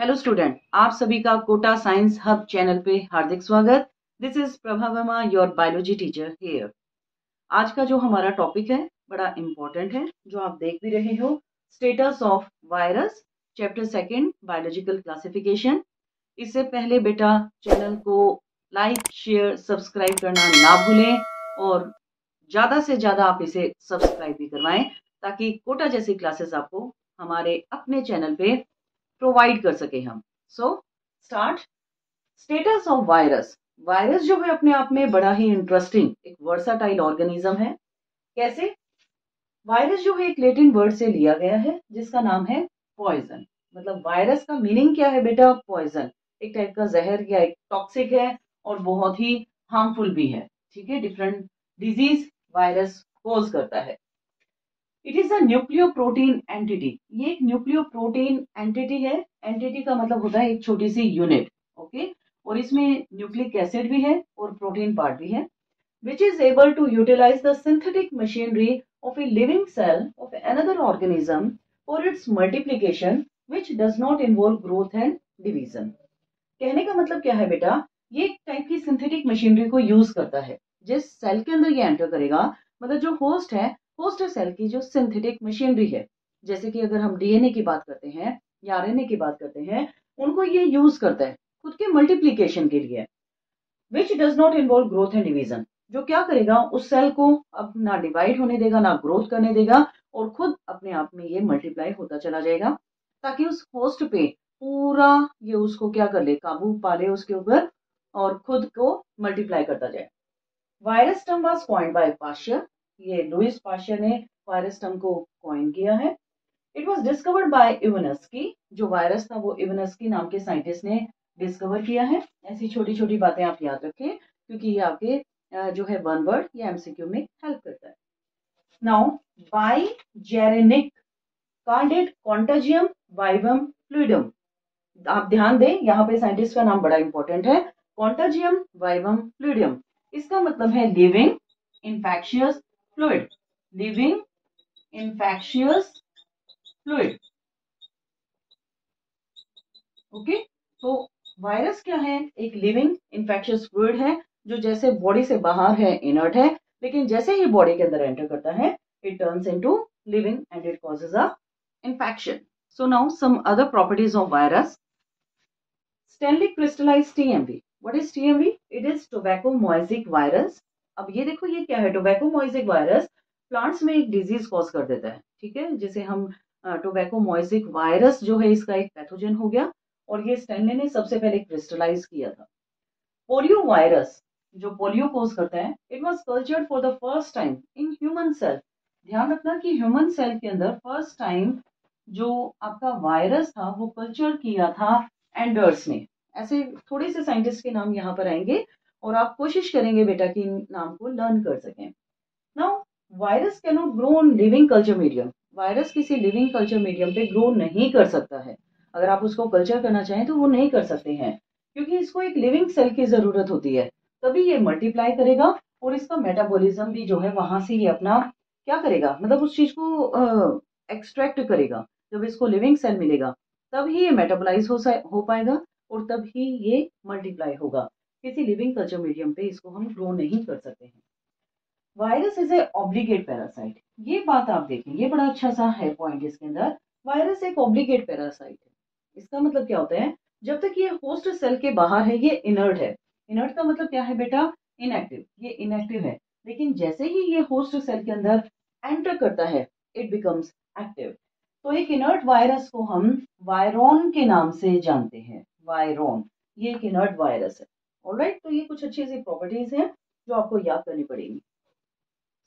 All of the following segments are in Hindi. हेलो स्टूडेंट, आप सभी का कोटा साइंस हब चैनल पे हार्दिक स्वागत। दिस इज प्रभावमा योर बायोलॉजी टीचर हियर। आज का जो हमारा टॉपिक है बड़ा इम्पोर्टेंट है, जो आप देख भी रहे हो, status of virus, chapter second, biological classification. इससे पहले बेटा चैनल को लाइक शेयर सब्सक्राइब करना ना भूलें और ज़्यादा से ज़्यादा आप इसे सब्सक्राइब भी करवाएं ताकि कोटा जैसी क्लासेस आपको हमारे अपने चैनल पे प्रोवाइड कर सके हम। So start. Status of virus. Virus जो है अपने आप में बड़ा ही इंटरेस्टिंग एक वर्साटाइल ऑर्गेनिज्म है। कैसे? वायरस जो है एक लैटिन वर्ड से लिया गया है जिसका नाम है पॉइजन। मतलब वायरस का मीनिंग क्या है बेटा? पॉइजन। एक टाइप का जहर या एक टॉक्सिक है और बहुत ही हार्मफुल भी है। ठीक है, डिफरेंट डिजीज वायरस कॉज करता है। It is a nucleoprotein entity. ये एक न्यूक्लियोप्रोटीन एंटिटी है। एंटिटी का मतलब होता है एक छोटी सी यूनिट। ओके, और इसमें न्यूक्लिक एसिड भी है और प्रोटीन पार्ट भी है, which is able to utilize the synthetic machinery of a living cell of another organism for its multiplication which does not involve growth and division. कहने का मतलब क्या है बेटा, ये एक टाइप की सिंथेटिक मशीनरी को यूज करता है। जिस सेल के अंदर ये एंटर करेगा, मतलब जो होस्ट है, होस्ट सेल की जो सिंथेटिक मशीनरी है, जैसे कि अगर हम डीएनए की बात करते हैं या आरएनए की बात करते हैं, उनको ये यूज करता है खुद के मल्टीप्लिकेशन के लिए। Which does not involve growth and division. जो क्या करेगा, उस सेल को अब ना डिवाइड होने देगा ना ग्रोथ करने देगा और खुद अपने आप में ये मल्टीप्लाई होता चला जाएगा ताकि उस होस्ट पे पूरा ये उसको क्या कर ले, काबू पा ले उसके ऊपर और खुद को मल्टीप्लाई करता जाए। Virus term was coined by Pasteur. ये लुइस पाश्चर ने वायरस टर्म को कॉइन किया है। It was discovered by Ivanovsky. जो वायरस था वो इवानोव्स्की नाम के साइंटिस्ट ने डिस्कवर किया है। ऐसी छोटी छोटी बातें आप याद रखें क्योंकि ये आपके जो है वन वर्ड या एमसीक्यू में हेल्प करता है। Now Beijerinck called contagium vivum fluidum. आप ध्यान दें यहाँ पे साइंटिस्ट का नाम बड़ा इंपॉर्टेंट है। कॉन्टेजियम वाइवम फ्लूइडम, इसका मतलब है living infectious fluid. Living infectious fluid. Okay, तो वायरस क्या है, एक लिविंग इंफेक्शियस फ्लूइड है जो जैसे बॉडी से बाहर है, इनर्ट है, लेकिन जैसे ही बॉडी के अंदर एंटर करता है it turns into living and it causes a infection. So now some other properties of virus. Stanley crystallize TMV. What is TMV? It is tobacco mosaic virus. अब ये देखो ये क्या है, टोबैको मोजेक वायरस प्लांट्स में एक डिजीज कॉज कर देता है। ठीक है, जिसे हम टोबैको मोजेक वायरस जो है इसका एक पैथोजन हो गया और ये स्टैनले ने सबसे पहले क्रिस्टलाइज किया था। पोलियो वायरस जो पोलियो कॉज करता है, it was cultured for the first time in human cell. ध्यान रखना कि ह्यूमन सेल के अंदर फर्स्ट टाइम जो आपका वायरस था वो कल्चर किया था एंडर्स ने। ऐसे थोड़े से साइंटिस्ट के नाम यहाँ पर आएंगे और आप कोशिश करेंगे बेटा कि इन नाम को लर्न कर सकें। Now virus can not grow on living culture medium. Virus किसी लिविंग कल्चर मीडियम पे ग्रो नहीं कर सकता है। अगर आप उसको कल्चर करना चाहें तो वो नहीं कर सकते हैं क्योंकि इसको एक लिविंग सेल की जरूरत होती है, तभी ये मल्टीप्लाई करेगा और इसका मेटाबॉलिज्म भी जो है वहां से ये अपना क्या करेगा, मतलब उस चीज को एक्सट्रैक्ट करेगा। जब इसको लिविंग सेल मिलेगा तभी ये मेटाबोलाइज हो पाएगा और तभी ये मल्टीप्लाई होगा। किसी लिविंग कल्चर मीडियम पे इसको हम ग्रो नहीं कर सकते हैं। Virus is a obligate parasite. ये बात आप देखें, ये बड़ा अच्छा सा है पॉइंट इसके अंदर। वायरस एक ऑब्लिगेट पैरासाइट है। इसका मतलब क्या होता है, जब तक ये होस्ट सेल के बाहर है ये इनर्ट है। इनर्ट का मतलब क्या है बेटा, इनएक्टिव। ये इनएक्टिव है लेकिन जैसे ही ये होस्ट सेल के अंदर एंटर करता है इट बिकम्स एक्टिव। तो एक इनर्ट वायरस को हम वायरॉन के नाम से जानते हैं। वायरॉन ये एक इनर्ट वायरस है। ऑलराइट, तो ये कुछ अच्छी सी प्रॉपर्टीज हैं जो आपको याद करनी पड़ेगी।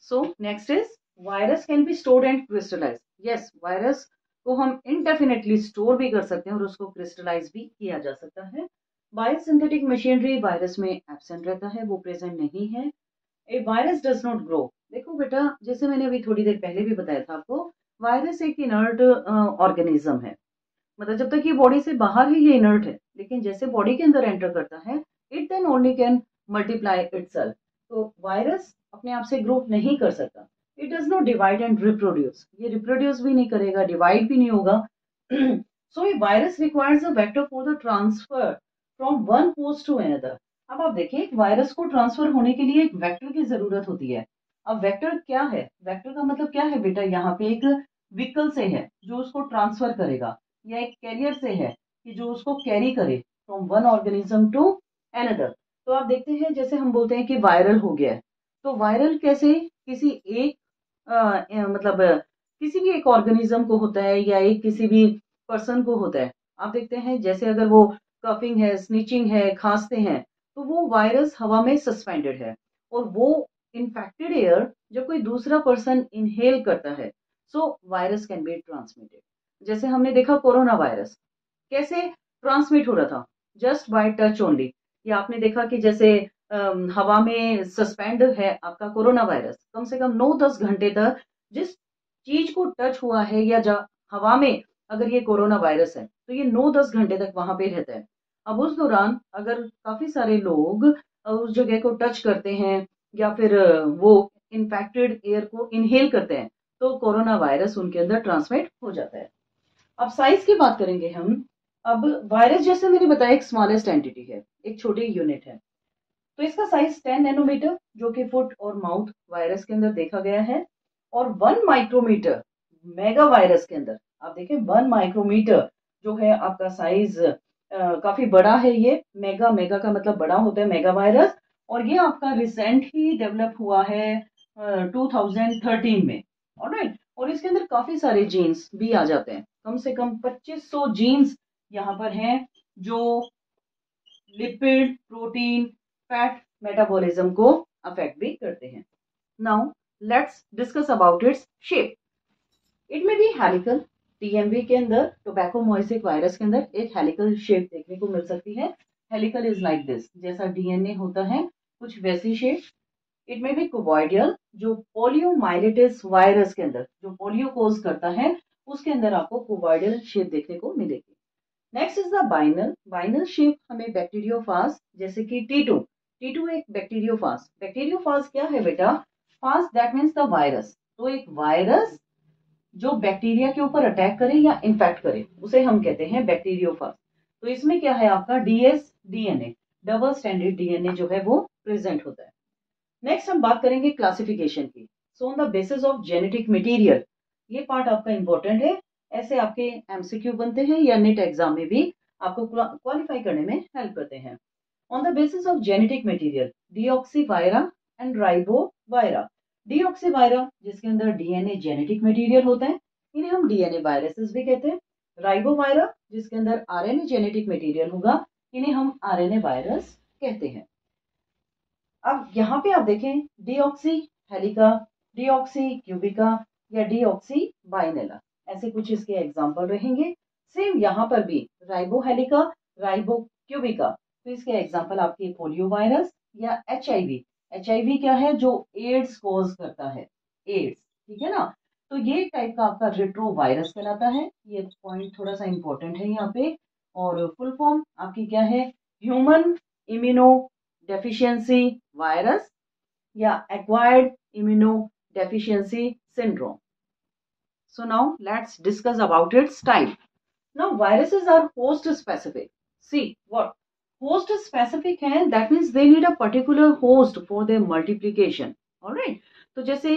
So next is virus can be stored and crystallize. Yes, virus को हम इनडेफिनेटली स्टोर भी कर सकते हैं और उसको क्रिस्टलाइज भी किया जा सकता है। बायोसिंथेटिक मशीनरी वायरस में एब्सेंट रहता है, वो प्रेजेंट नहीं है। A virus does not grow. देखो बेटा, जैसे मैंने अभी थोड़ी देर पहले भी बताया था आपको, वायरस एक इनर्ट ऑर्गेनिज्म है। मतलब जब तक ये बॉडी से बाहर है ये इनर्ट है, लेकिन जैसे बॉडी के अंदर एंटर करता है it then only can multiply itself. तो वायरस अपने आप से ग्रो नहीं कर सकता। It does not divide and reproduce. ये रिप्रोड्यूस भी नहीं करेगा, डिवाइड भी नहीं होगा। So a virus requires a vector for the transfer from one host to another. अब आप देखिए वायरस को ट्रांसफर होने के लिए एक वेक्टर की जरूरत होती है. अब वेक्टर क्या है? वेक्टर का मतलब क्या है बेटा? यहाँ पे एक व्हीकल से है जो उसको ट्रांसफर करेगा, या एक कैरियर से है कि जो उसको कैरी करे from one organism to another. तो आप देखते हैं जैसे हम बोलते हैं कि वायरल हो गया है, तो वायरल कैसे किसी एक मतलब किसी भी एक ऑर्गेनिज्म को होता है या एक किसी भी पर्सन को होता है. आप देखते हैं जैसे अगर वो कफिंग है, स्नीचिंग है, खांसते हैं, तो वो वायरस हवा में सस्पेंडेड है और वो इन्फेक्टेड एयर जब कोई दूसरा पर्सन इनहेल करता है, so virus can be transmitted. जैसे हमने देखा कोरोना वायरस कैसे ट्रांसमिट हो रहा था, जस्ट बाय टच ओनली. या आपने देखा कि जैसे हवा में सस्पेंड है आपका कोरोना वायरस, कम से कम 9-10 घंटे तक जिस चीज को टच हुआ है या हवा में अगर ये कोरोना वायरस है तो ये 9-10 घंटे तक वहां पे रहता है. अब उस दौरान अगर काफी सारे लोग उस जगह को टच करते हैं या फिर वो इन्फेक्टेड एयर को इनहेल करते हैं तो कोरोना वायरस उनके अंदर ट्रांसमिट हो जाता है. अब साइज की बात करेंगे हम. अब वायरस जैसे मैंने बताया एक स्मॉलेस्ट एंटिटी है, एक छोटी यूनिट है, तो इसका साइज 10 नैनोमीटर जो कि फुट और माउथ वायरस के अंदर देखा गया है, और 1 माइक्रोमीटर मेगा वायरस के अंदर. आप देखें 1 माइक्रोमीटर जो है आपका साइज काफी बड़ा है. ये मेगा का मतलब बड़ा होता है मेगा वायरस, और ये आपका रिसेंट ही डेवलप हुआ है 2013 में. ऑलराइट, और इसके अंदर काफी सारे जीन्स भी आ जाते हैं, कम से कम 2500 जीन्स यहाँ पर हैं जो लिपिड, प्रोटीन, फैट मेटाबॉलिज्म को अफेक्ट भी करते हैं. Now let's discuss about its shape. It में भी हेलिकल. टीएमवी के अंदर, टोबैको मोइसिक वायरस के अंदर एक हेलिकल शेप देखने को मिल सकती है. हेलिकल इज लाइक दिस, जैसा डीएनए होता है कुछ वैसी शेप. इट में भी कोवॉइडियल, जो पोलियोमाइलिटिस वायरस के अंदर जो पोलियो कोज करता है उसके अंदर आपको कोवॉइडियल शेप देखने को मिलेगी. Next is the binal. Binal shape हमें बैक्टीरियोफाज जैसे कि टी टू एक बैक्टीरियोफाज क्या है बेटा? Phage that means the virus. तो एक वायरस जो बैक्टीरिया के ऊपर अटैक करे या इन्फेक्ट करे उसे हम कहते हैं बैक्टीरियोफाज. तो इसमें क्या है आपका DS DNA, double standard DNA जो है वो प्रेजेंट होता है. नेक्स्ट हम बात करेंगे क्लासिफिकेशन की. So on the basis of genetic material, ये पार्ट आपका इंपॉर्टेंट है. ऐसे आपके एमसीक्यू बनते हैं या नेट एग्जाम में भी आपको क्वालिफाई करने में हेल्प करते हैं. On the basis of genetic material, deoxyvira and ribovira. Deoxyvira जिसके अंदर डीएनए जेनेटिक मटेरियल होता है, इन्हें हम डीएनए वायरसेस भी कहते हैं. राइबोवायरा जिसके अंदर आरएनए जेनेटिक मटेरियल होगा, इन्हें हम आरएनए वायरस कहते हैं. अब यहाँ पे आप देखें डीऑक्सी हेलिका, डीऑक्सी क्यूबिका या डीऑक्सी बाइनेला, ऐसे कुछ इसके एग्जाम्पल रहेंगे. सेम यहाँ पर भी राइबोहेलिका, राइबो क्यूबिका, तो इसके एग्जाम्पल आपके पोलियो वायरस या एचआईवी. एचआईवी क्या है? जो एड्स कॉज करता है, एड्स, ठीक है ना. तो ये टाइप का आपका रेट्रो वायरस कहलाता है. ये पॉइंट थोड़ा सा इंपॉर्टेंट है यहाँ पे. और फुल फॉर्म आपकी क्या है? ह्यूमन इम्यूनो डेफिशिएंसी वायरस या acquired immuno deficiency syndrome. So now let's discuss about its type. Now viruses are host specific. See what host specific है, that means they need a particular host for their multiplication. Alright? तो जैसे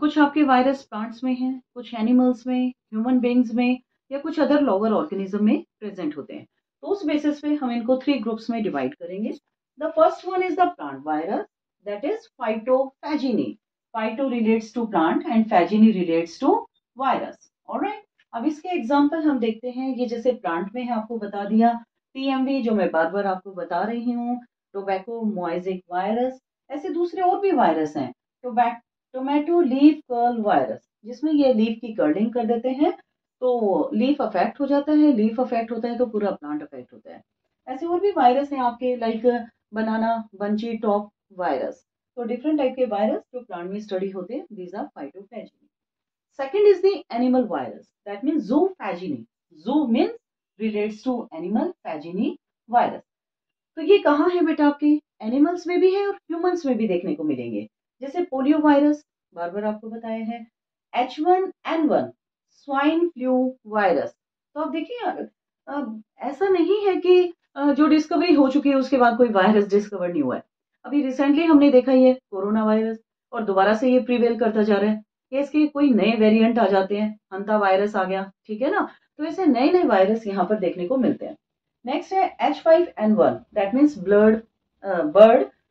कुछ आपके वायरस प्लांट्स में हैं, कुछ एनिमल्स में, ह्यूमन बींग्स में या कुछ अदर लोकल ऑर्गेनिज्म में प्रेजेंट होते हैं. तो उस बेसिस पे हम इनको 3 ग्रुप्स में डिवाइड करेंगे. The first one is the plant virus, that is phytophagini. Phyto relates to plant and phagini relates to virus. Alright, अब इसके एग्जाम्पल हम देखते हैं. ये जैसे प्लांट में है, आपको बता दिया. टीएमवी जो मैं बार बार आपको बता रही हूँ, टोबैको मोइजिक वायरस, ऐसे दूसरे और भी वायरस हैं. टोमेटो लीफ कर्ल वायरस, जिसमें ये लीफ की कर्लिंग कर देते हैं तो लीफ अफेक्ट हो जाता है. लीफ अफेक्ट होता है तो पूरा प्लांट अफेक्ट होता है. ऐसे और भी वायरस हैं आपके, like banana bunchy top virus. तो डिफरेंट टाइप के वायरस जो प्लांट में स्टडी होते हैं, these are phytophagini. Second is the animal virus, that means zoophagini. Zoo means relates to animal, phagini virus. तो ये कहाँ है बेटा? आपके एनिमल्स में भी है और ह्यूमंस में भी देखने को मिलेंगे. जैसे पोलियो वायरस बार बार आपको बताया है. H1N1 स्वाइन फ्लू वायरस, तो आप देखिए ऐसा नहीं है कि जो डिस्कवरी हो चुकी है उसके बाद कोई वायरस डिस्कवर नहीं हुआ है। अभी रिसेंटली हमने देखा ये कोरोना वायरस और दोबारा से ये प्रिवेल करता जा रहा है कि इसके कोई नए वेरिएंट आ जाते हैं, हंता वायरस आ गया, ठीक है ना। तो ऐसे नए नए वायरस यहाँ पर देखने को मिलते हैं। नेक्स्ट है H5N1 that means bird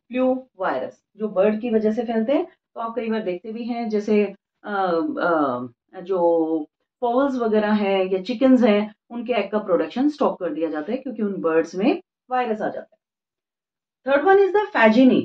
flu virus, जो बर्ड की वजह से फैलते हैं। तो आप कई बार देखते भी हैं जैसे जो पोल्स वगैरह हैं या चिकन्स हैं उनके एग का प्रोडक्शन स्टॉप कर दिया जाता है क्योंकि उन बर्ड्स में वायरस आ जाता है। Third one is the फैजिनी।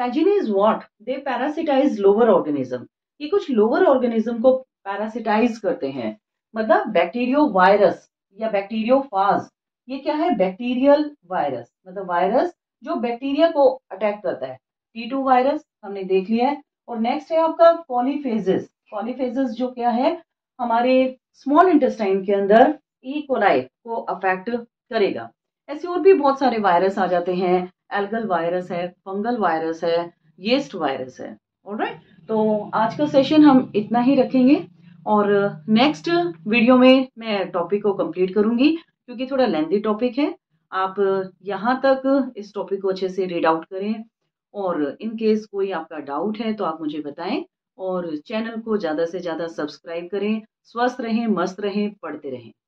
फैजिनी is what? They parasitize lower organism. ये कुछ लोअर ऑर्गेनिज्म को पैरासिटाइज करते हैं, मतलब बैक्टीरियो वायरस या बैक्टीरियोफाज। ये क्या है? बैक्टीरियल वायरस, मतलब वायरस जो बैक्टीरिया को अटैक करता है। T2 वायरस हमने देख लिया है। और नेक्स्ट है आपका कॉलीफेजेस। कॉलीफेजेस जो क्या है, हमारे स्मॉल इंटेस्टाइन के अंदर E. coli को अफेक्ट करेगा। ऐसे और भी बहुत सारे वायरस आ जाते हैं, एल्गल वायरस है, फंगल वायरस है, येस्ट वायरस है। ऑलराइट, तो आज का सेशन हम इतना ही रखेंगे और नेक्स्ट वीडियो में मैं टॉपिक को कंप्लीट करूंगी क्योंकि थोड़ा लेंथी टॉपिक है। आप यहाँ तक इस टॉपिक को अच्छे से रीड आउट करें और इन केस कोई आपका डाउट है तो आप मुझे बताएं और चैनल को ज़्यादा से ज़्यादा सब्सक्राइब करें। स्वस्थ रहें, मस्त रहें, पढ़ते रहें।